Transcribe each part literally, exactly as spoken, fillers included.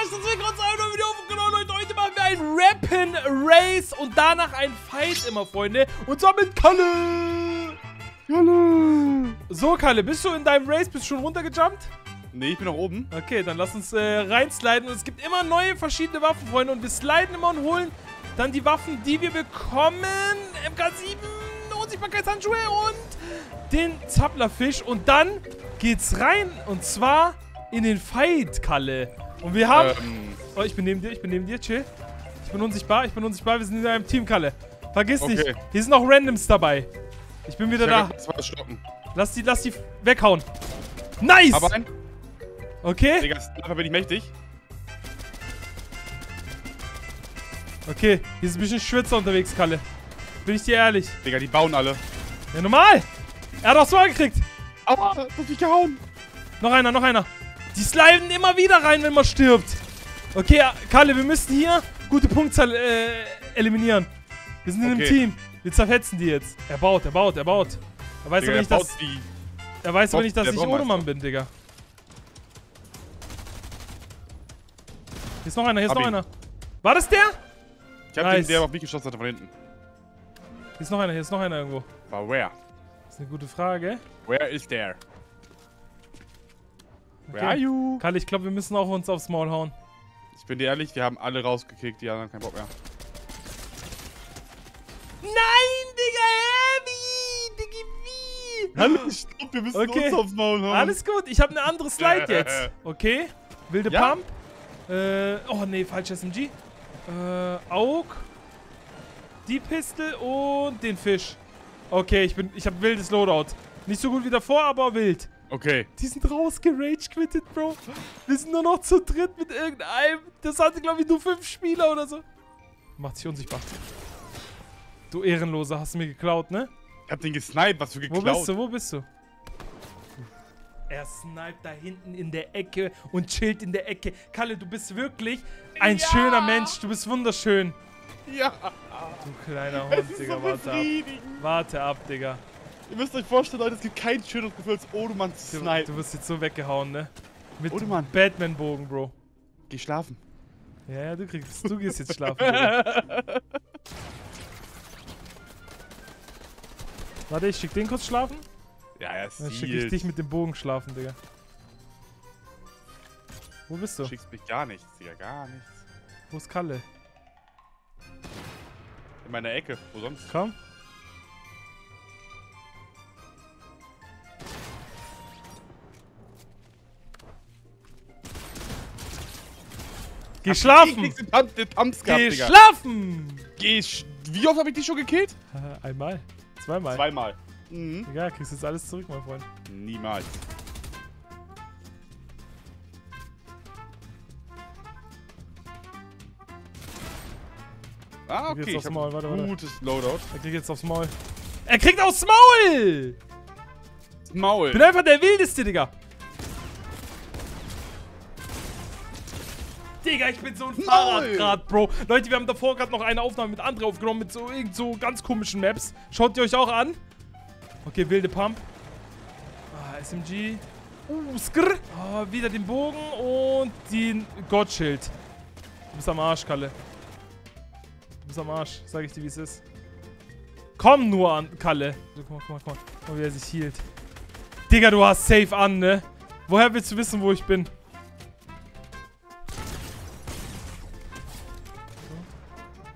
Willkommen zurück zu einem neuen Video. Genau, Leute, heute machen wir ein Rappen-Race und danach ein Fight immer, Freunde. Und zwar mit Kalle. Kalle. So, Kalle, bist du in deinem Race? Bist du schon runtergejumpt? Nee, ich bin noch oben. Okay, dann lass uns äh, reinsliden. Und es gibt immer neue, verschiedene Waffen, Freunde. Und wir sliden immer und holen dann die Waffen, die wir bekommen. M K sieben, Unsichtbarkeitshandschuhe und den Zaplerfisch. Und dann geht's rein. Und zwar in den Fight, Kalle. Und wir haben... Ähm. Oh, ich bin neben dir, ich bin neben dir, chill. Ich bin unsichtbar, ich bin unsichtbar. Wir sind in einem Team, Kalle. Vergiss okay. nicht, hier sind auch Randoms dabei. Ich bin wieder ich da. Lass die, lass die weghauen. Nice! Aber ein... Okay. Digga, dafür bin ich mächtig. Okay, hier ist ein bisschen Schwitzer unterwegs, Kalle. Bin ich dir ehrlich. Digga, die bauen alle. Ja, normal. Er hat auch so angekriegt. Aua, das hat mich gehauen. Noch einer, noch einer. Die sliden immer wieder rein, wenn man stirbt. Okay, Kalle, wir müssen hier gute Punktzahl äh, eliminieren. Wir sind in okay. einem Team. Wir zerfetzen die jetzt. Er baut, er baut, er baut. Er weiß Digga, aber nicht, dass, er weiß aber nicht, dass ich Oduman bin, Digga. Hier ist noch einer, hier ist Hab noch ihn. einer. War das der? Ich hab nice. den, der auf mich geschossen hatte, von hinten. Hier ist noch einer, hier ist noch einer irgendwo. War where? Das ist eine gute Frage. Where is there? Okay. Where are you? Kalle, ich glaube, wir müssen auch uns aufs Maul hauen. Ich bin dir ehrlich, wir haben alle rausgekickt, die anderen haben keinen Bock mehr. Nein, Digga, heavy! Digga, wie? Hallo, ich glaub, wir müssen okay. uns aufs Maul hauen. Alles gut, ich habe eine andere Slide äh. jetzt. Okay, wilde ja. Pump. Äh, oh nee, falsche S M G. Äh, Aug. Die Pistole und den Fisch. Okay, ich bin, ich habe wildes Loadout. Nicht so gut wie davor, aber wild. Okay. Die sind rausgerage-quittet, Bro. Wir sind nur noch zu dritt mit irgendeinem. Das hatte, glaube ich, nur fünf Spieler oder so. Macht sich unsichtbar. Du Ehrenloser, hast du mir geklaut, ne? Ich hab den gesniped, was du geklaut. Wo bist du, wo bist du? Er sniped da hinten in der Ecke und chillt in der Ecke. Kalle, du bist wirklich ein ja. schöner Mensch. Du bist wunderschön. Ja. Du kleiner Hund, Digga, so warte ab. Warte ab, Digga. Ihr müsst euch vorstellen, Leute, es gibt kein schöneres Gefühl als Oduman zu snipen. Du wirst jetzt so weggehauen, ne? Mit Batman-Bogen, Bro. Geh schlafen. Ja, ja, du kriegst. Du gehst jetzt schlafen, Bro. Warte, ich schick den kurz schlafen. Ja, ja, ist Dann schick ich dich mit dem Bogen schlafen, Digga. Wo bist du? Du schickst mich gar nichts, Digga, gar nichts. Wo ist Kalle? In meiner Ecke, wo sonst? Komm. Geh schlafen! Geh schlafen! Geh sch Wie oft habe ich dich schon gekillt? Einmal. Zweimal. Zweimal. Mhm. Egal, kriegst jetzt alles zurück, mein Freund. Niemals. Ah, okay. Ich hab Maul. Warte, warte. Gutes Loadout. Er kriegt jetzt aufs Maul. Er kriegt aufs Maul! Maul. Ich bin einfach der Wildeste, Digga. Digga, ich bin so ein Fahrrad gerade, Bro. Leute, wir haben davor gerade noch eine Aufnahme mit André aufgenommen, mit so irgend so ganz komischen Maps. Schaut ihr euch auch an. Okay, wilde Pump. Ah, S M G. Uh, skrr. Ah, wieder den Bogen und den Gottschild. Du bist am Arsch, Kalle. Du bist am Arsch. Sag ich dir, wie es ist. Komm nur an, Kalle. So, guck mal, guck mal, guck mal. Guck mal, wie er sich hielt. Digga, du hast safe an, ne? Woher willst du wissen, wo ich bin?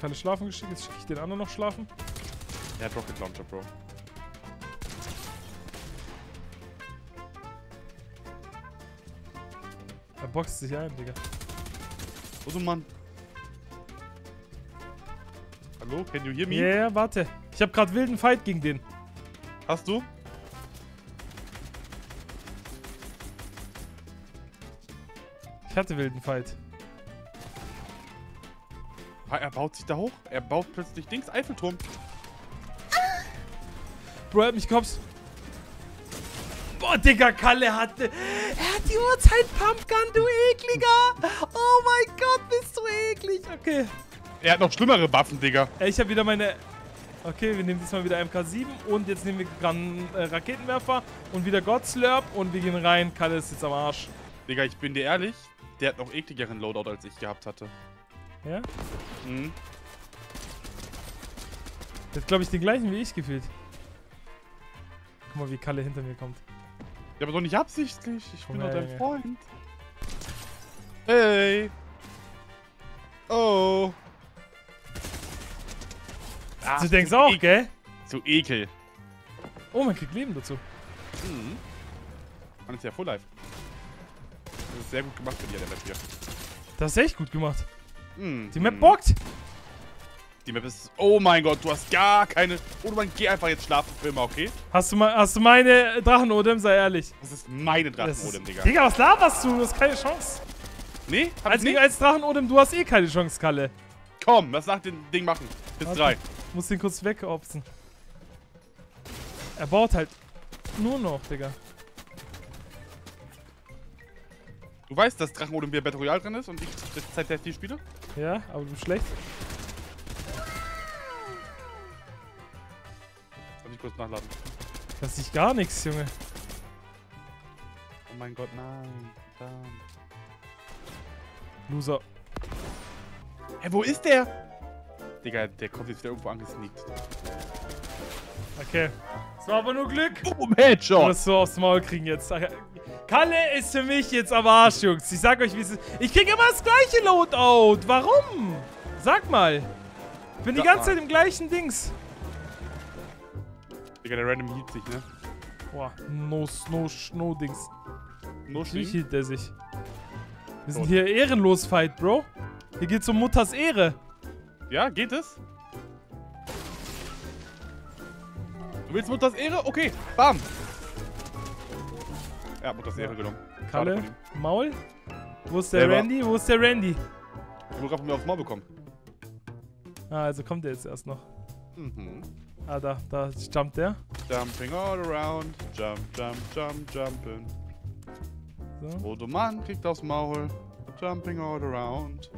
Kalle schlafen geschickt, jetzt schicke ich den anderen noch schlafen. Ja, Rocket Launcher, Bro. Er boxt sich ein, Digga. Oh, Mann. Hallo, can you hear me? Ja, yeah, warte. Ich habe gerade wilden Fight gegen den. Hast du? Ich hatte wilden Fight. Er baut sich da hoch. Er baut plötzlich Dings, Eiffelturm. Bro, er hat mich gehops. Boah, Digga, Kalle hatte... Er hat die Uhrzeit-Pumpgun, du ekliger. Oh mein Gott, bist du eklig. Okay. Er hat noch schlimmere Waffen, Digga. Ich hab wieder meine... Okay, wir nehmen diesmal wieder M K sieben. Und jetzt nehmen wir Gran äh, Raketenwerfer. Und wieder Gottslurp. Und wir gehen rein. Kalle ist jetzt am Arsch. Digga, ich bin dir ehrlich. Der hat noch ekligeren Loadout, als ich gehabt hatte. Ja? Mhm. Der hat, glaube ich, den gleichen wie ich gefühlt. Guck mal, wie Kalle hinter mir kommt. Ja, aber doch nicht absichtlich. Ich bin doch dein Freund. Hey. Oh. Ach, du denkst auch, gell? Zu ekel. Oh, man kriegt Leben dazu. Mhm. Man ist ja Full Life. Das ist sehr gut gemacht für dir, der Map hier. Das ist echt gut gemacht. Mhm. Die Map bockt. Die Map ist... Oh mein Gott, du hast gar keine... Oduman, geh einfach jetzt schlafen, Filmer, okay? Hast du, mal, hast du meine Drachenodem, sei ehrlich. Das ist meine Drachenodem, Digga. Digga, was laberst du? Du hast keine Chance. Nee? Hab als, nicht? Als Drachenodem, du hast eh keine Chance, Kalle. Komm, lass nach dem Ding machen. Bis warte, drei. Muss den kurz wegopsen. Er baut halt nur noch, Digga. Du weißt, dass Drachenodem wieder Battle Royale drin ist und ich seit der vier spiele? Ja, aber du bist schlecht. Kurz nachladen. Das ist gar nichts, Junge. Oh mein Gott, nein. Damn. Loser. Hä, hey, wo ist der? Digga, der kommt jetzt wieder irgendwo angesneakt. Okay. Das war aber nur Glück. Boom, Headshot. Du musst so aufs Maul kriegen jetzt. Kalle ist für mich jetzt am Arsch, Jungs. Ich sag euch, wie es ist. Ich krieg immer das gleiche Loadout. Warum? Sag mal. Ich bin sag die ganze mal. Zeit im gleichen Dings. Digga, der random hielt sich, ne? Boah, no, no, no Dings. No Wie hielt der sich? Wir sind hier ehrenlos Fight, Bro. Hier geht's um Mutters Ehre. Ja, geht es? Du willst Mutters Ehre? Okay, bam! Er hat Mutters ja. Ehre genommen. Kalle, Maul. Wo ist der Selber. Randy? Wo ist der Randy? Ich wurde gerade von mir aufs Maul bekommen. Ah, also kommt der jetzt erst noch. Mhm. Ah, da, da jumpt der. Jumping all around. Jump, jump, jump, jumpin'. So. Oduman kriegt aufs Maul. Jumping all around.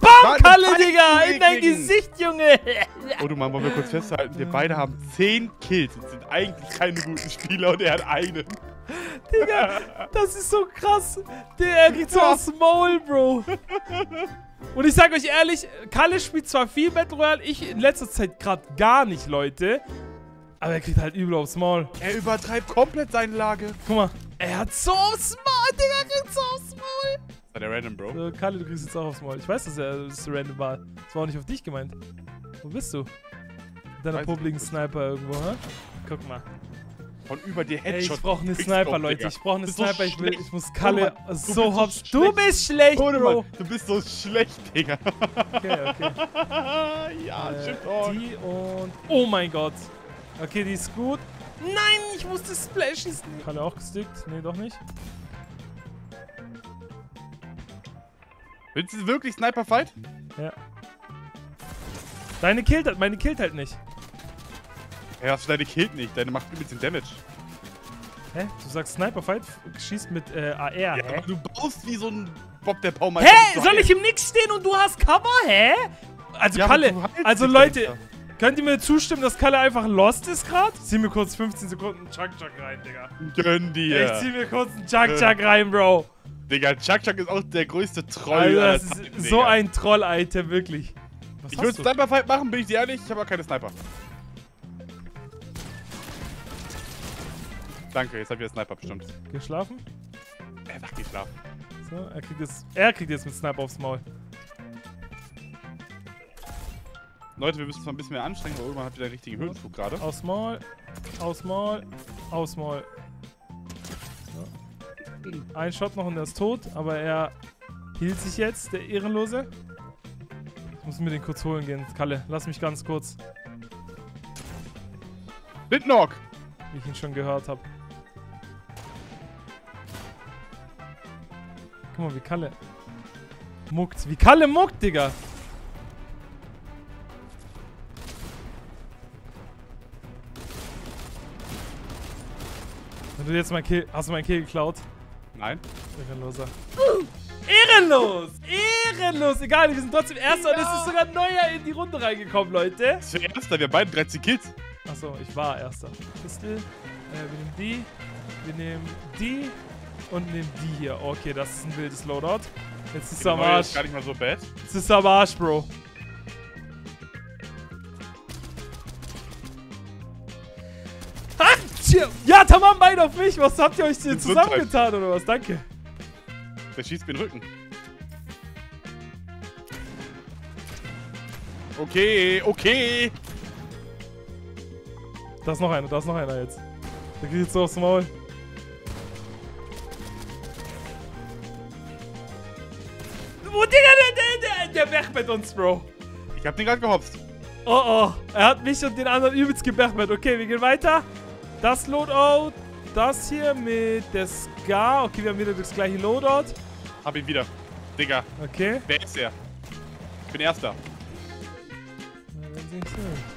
BAM, Kalle, Digga! In dein Gesicht, Junge! Oduman, wollen wir kurz festhalten, wir beide haben zehn Kills und sind eigentlich keine guten Spieler und er hat einen. Digga, das ist so krass. Der kriegt so aus dem Maul, Bro. Und ich sag euch ehrlich, Kalle spielt zwar viel Battle Royale, ich in letzter Zeit gerade gar nicht, Leute. Aber er kriegt halt übel aufs Maul. Er übertreibt komplett seine Lage. Guck mal, er hat so aufs Maul, Digga, er kriegt so aufs Maul. Das war der random, Bro. So, Kalle, du kriegst jetzt auch aufs Maul. Ich weiß, dass er das random war. Das war auch nicht auf dich gemeint. Wo bist du? Mit deiner publiken Sniper irgendwo, hä? Guck mal. Von über die Headshot. Ey, ich brauche eine Sniper, Leute. Ich brauche eine Sniper. Ich, will, ich muss Kalle oh Mann, so hops. So du bist schlecht, Bro. Mann, du bist so schlecht, Digga. Okay, okay. Ja, äh, shit on. Die und... Oh mein Gott. Okay, die ist gut. Nein, ich musste splashen. Kalle auch gestickt? Nee, doch nicht. Willst du wirklich Sniper-Fight? Ja. Deine killt halt, meine killt halt nicht. Ja, hast du deine killt nicht, deine macht übelst den Damage. Hä? Du sagst Sniper-Fight, schießt mit äh, A R, ja, hä? Aber du baust wie so ein Bob der Baumeister. Hä? Soll ich im Nix stehen und du hast Cover? Hä? Also ja, Kalle, also Leute, dahinter. Könnt ihr mir zustimmen, dass Kalle einfach lost ist gerade? Zieh mir kurz fünfzehn Sekunden einen Chuck Chuck rein, Digga. Gönn dir. Ich zieh mir kurz einen Chuck Chuck rein, Bro. Digga, Chuck Chuck ist auch der größte Troll. Also, das ist Tag, so Digga. Ein Troll-Alter, wirklich. Was ich würde Sniper-Fight machen, bin ich dir ehrlich, ich habe aber keine Sniper. Danke, jetzt hab ich den Sniper bestimmt. Geschlafen? Er sagt geschlafen. So, er kriegt jetzt, er kriegt jetzt mit Sniper aufs Maul. Leute, wir müssen uns mal ein bisschen mehr anstrengen, weil irgendwann hat wieder einen richtigen Höhenflug gerade. Aufs Maul, aufs Maul, aufs Maul. So. Ein Shot noch und er ist tot, aber er hielt sich jetzt, der Ehrenlose. Ich muss mir den kurz holen gehen, Kalle, lass mich ganz kurz. Bitnock! Wie ich ihn schon gehört habe. Guck mal, wie Kalle muckt. Wie Kalle muckt, Digga! Wenn du jetzt mein Kill... Hast du mein Kill geklaut? Nein. Ehrenloser. Ehrenlos! Ehrenlos! Egal, wir sind trotzdem Erster und es ist sogar Neuer in die Runde reingekommen, Leute. Das ist der Erster, wir haben beide dreizehn Kills. Achso, ich war Erster. Pistol. Äh, wir nehmen die. Wir nehmen die. Und nehmen die hier. Okay, das ist ein wildes Loadout. Jetzt ist er am Arsch. Gar nicht mal so bad. Jetzt ist er am Arsch, Bro. Ach, ja, tamam, beide auf mich. Was habt ihr euch hier zusammengetan oder was? Danke. Der schießt mir den Rücken. Okay, okay. Da ist noch einer, da ist noch einer jetzt. Der geht jetzt so aufs Maul. Oh, Digga, der, der, der bergmet uns, Bro. Ich hab den gerade gehopst. Oh, oh. Er hat mich und den anderen übelst gebergmet. Okay, wir gehen weiter. Das Loadout. Das hier mit der Scar. Okay, wir haben wieder das gleiche Loadout. Hab ihn wieder. Digga. Okay. Wer ist er? Ich bin Erster.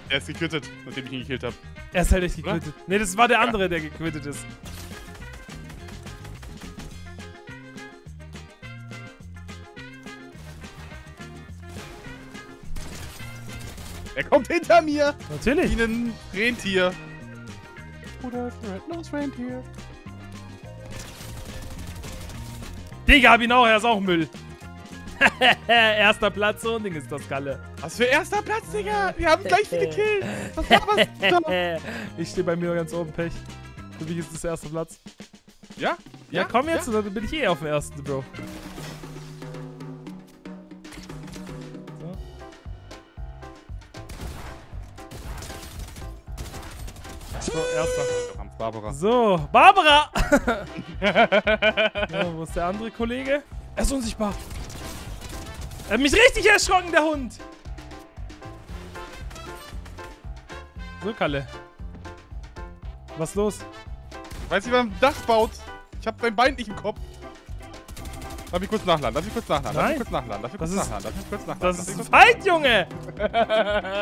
Er ist gequittet, nachdem ich ihn gekillt habe. Er ist halt echt gequittet. Ne, das war der andere, ja, der gequittet ist. Er kommt hinter mir! Natürlich! Wie ein Rentier. Oder Red Nose Rampier. Digga, hab ihn auch, er ist auch Müll. Erster Platz, so ein Ding ist das, Kalle. Was für erster Platz, Digga? Wir haben gleich viele Kills. Was war was? Ich stehe bei mir ganz oben, Pech. Für mich ist das der erste Platz. Ja? Ja, ja komm jetzt, ja. Und dann bin ich eh auf dem ersten, Bro. So. So, erster. Barbara. So, Barbara! So, wo ist der andere Kollege? Er ist unsichtbar. Er hat mich richtig erschrocken, der Hund! So, Kalle. Was ist los? Weißt du, wie man ein Dach baut? Ich hab dein Bein nicht im Kopf. Darf ich kurz nachladen? Darf ich kurz nachladen? Nein. Darf ich kurz nachladen? Darf ich kurz nachladen? Darf ich kurz nachladen? Das ist falsch, Junge!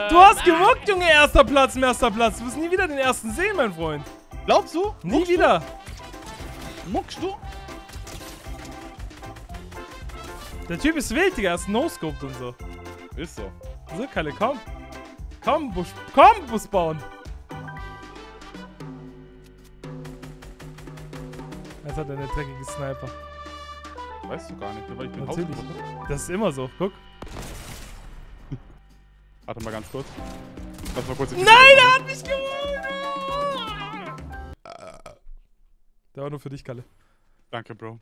Du hast gewuckt, Junge! Erster Platz, erster Platz! Du wirst nie wieder den ersten sehen, mein Freund! Glaubst du? Nie Muckst wieder! Du? Muckst du? Der Typ ist wild, Digga. Er ist no-scoped und so. Ist so. So, Kalle, komm. Komm, Bus, komm, Bus bauen. Jetzt hat er eine dreckige Sniper. Weißt du gar nicht, weil ich bin Hausboot. Das ist immer so, guck. Warte mal ganz kurz. Lass mal kurz in die Nein, er hat mich gewonnen! Der war nur für dich, Kalle. Danke, Bro.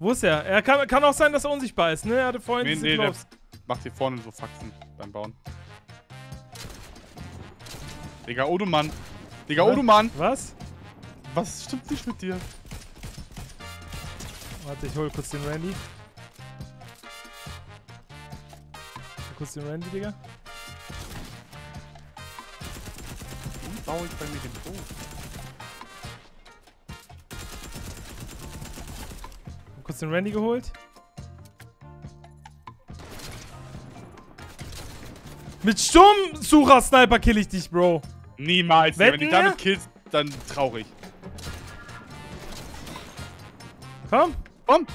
Wo ist er? Er kann, kann auch sein, dass er unsichtbar ist, ne? Er hatte vorhin diesen Gloves. Nee, macht hier vorne so Faxen beim Bauen. Digga, Oduman. Digga, was? Oduman. Was? Was stimmt nicht mit dir? Warte, ich hole kurz den Randy. Kurz den Randy, Digga. Warum baue ich bei mir den Bogen? Kurz den Randy geholt. Mit Sturm-Sucher-Sniper kill ich dich, Bro. Niemals. Wenn du damit killst, dann traurig. Komm. Komm.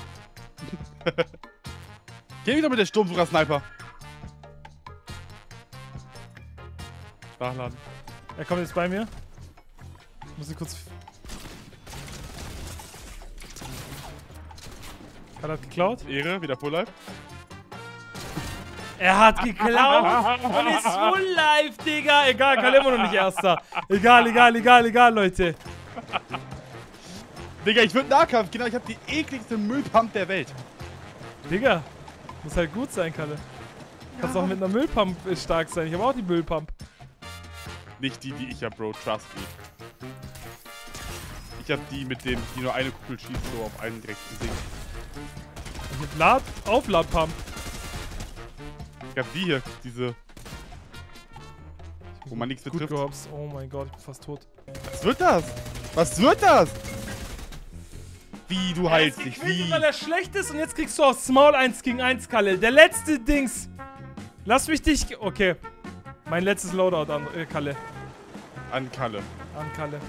Geh wieder mit der Sturm-Sucher-Sniper. Nachladen. Er kommt jetzt bei mir. Ich muss ihn kurz... Er hat geklaut. Ehre, wieder Full-Life. Er hat geklaut und ist Full-Life, Digga. Egal, Kalle immer noch nicht Erster. Egal, egal, egal, egal, Leute. Digga, ich würde Nahkampf, genau. Ich habe die ekligste Müllpump der Welt. Digga, muss halt gut sein, Kalle. Kannst ja auch mit einer Müllpump stark sein. Ich habe auch die Müllpump. Nicht die, die ich habe, Bro. Trust me. Ich habe die mit dem, die nur eine Kugel schießt, so auf einen direkten Ding. Mit Lad Aufladpump. Ich hab die hier, diese. Wo man nichts betrifft. Gehopst. Oh mein Gott, ich bin fast tot. Was wird das? Was wird das? Wie, du heilst dich, wie? Weil er schlecht ist und jetzt kriegst du aufs Maul eins gegen eins, Kalle. Der letzte Dings. Lass mich dich. Okay. Mein letztes Loadout an äh, Kalle. An Kalle. An Kalle.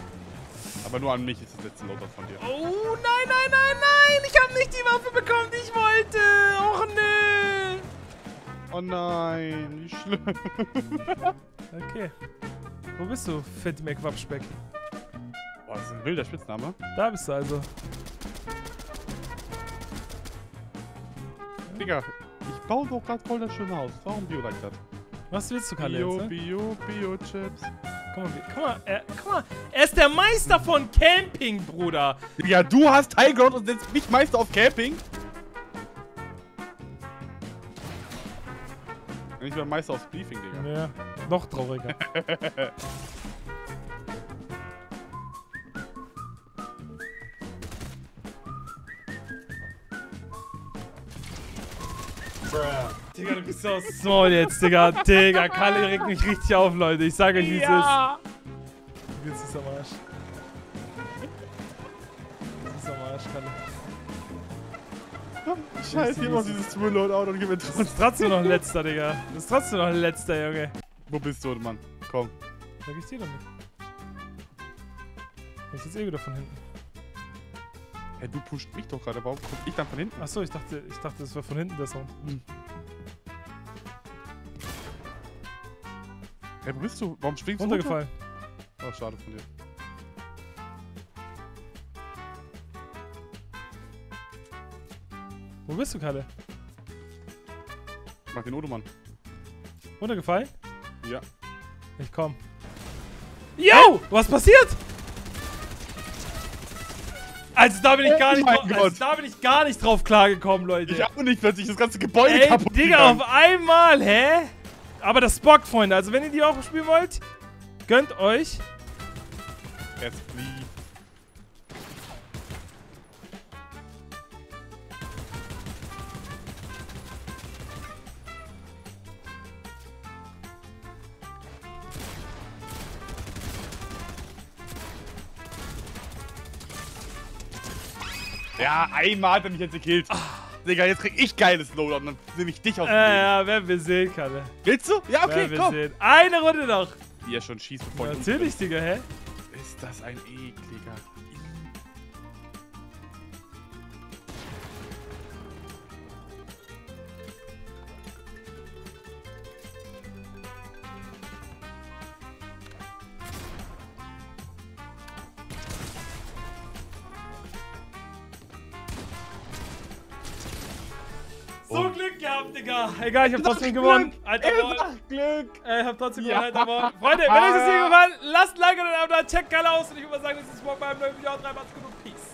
Aber nur an mich ist das letzte Loadout von dir. Oh, nein, nein, nein, nein! Ich habe nicht die Waffe bekommen, die ich wollte! Och, nee! Oh nein, wie schlimm. Okay. Wo bist du, Fatty McWappspeck? Boah, das ist ein wilder Spitzname. Da bist du also. Digga, ich baue doch gerade voll das schöne Haus. Warum Bio like das? Was willst du, Kalle? Bio, jetzt, ne? Bio, Bio-Chips. Guck mal, guck mal, er, guck mal, er ist der Meister von Camping, Bruder. Ja, du hast Highground und setzt mich Meister auf Camping? Ich bin Meister auf Briefing, Digga. Ja, noch trauriger. Digga, du bist so aus dem Maul jetzt, Digga. Digga, Kalle regt mich richtig auf, Leute. Ich sage euch, wie es ja. ist. Jetzt ist am Arsch. Jetzt ist am Arsch, Kalle. Scheiße, hier noch dieses Reload-Out und gib mir trotzdem. Ist trotzdem noch ein letzter, Digga. Ist trotzdem noch ein letzter, Junge. Wo bist du, Mann? Komm. Sag ich dir damit. Ich jetzt eh wieder von hinten. Hey, du pusht mich doch gerade. Warum komm ich dann von hinten? Achso, ich dachte, ich dachte, das war von hinten der Sound. Hm. Hey, wo bist du? Warum springst du runtergefallen? Oh, schade von dir. Wo bist du, Kalle? Ich mach den Oduman. Runtergefallen? Ja. Ich komm. Yo! Was passiert? Also da bin ich gar nicht, oh also, da bin ich gar nicht drauf klargekommen, Leute. Ich auch nicht, plötzlich das ganze Gebäude Ey, kaputt Digga, gegangen. auf einmal, hä? Aber das bockt, Freunde. Also wenn ihr die auch spielen wollt, gönnt euch. Jetzt please. Ja, einmal hat er mich jetzt gekillt. Ah. Digga, jetzt krieg ich geiles Loadout und dann nehme ich dich aus dem äh, Leben. Ja, werden wir sehen, Kalle. Willst du? Ja, okay, komm. Sehen. Eine Runde noch. Die ja schon schießt, bevor ja, ich Natürlich, Digga, hä? Ist das ein ekliger... So Glück gehabt, Digga. Egal, ich hab trotzdem gewonnen. Alter Glück. Ich hab trotzdem gewonnen, Alter Ball. Freunde, wenn euch das Video gefallen, lasst ein Like und ein Abo da. Checkt Kalle aus und ich würde mal sagen, das ist morgen bei einem neuen Video. Macht's gut und Peace.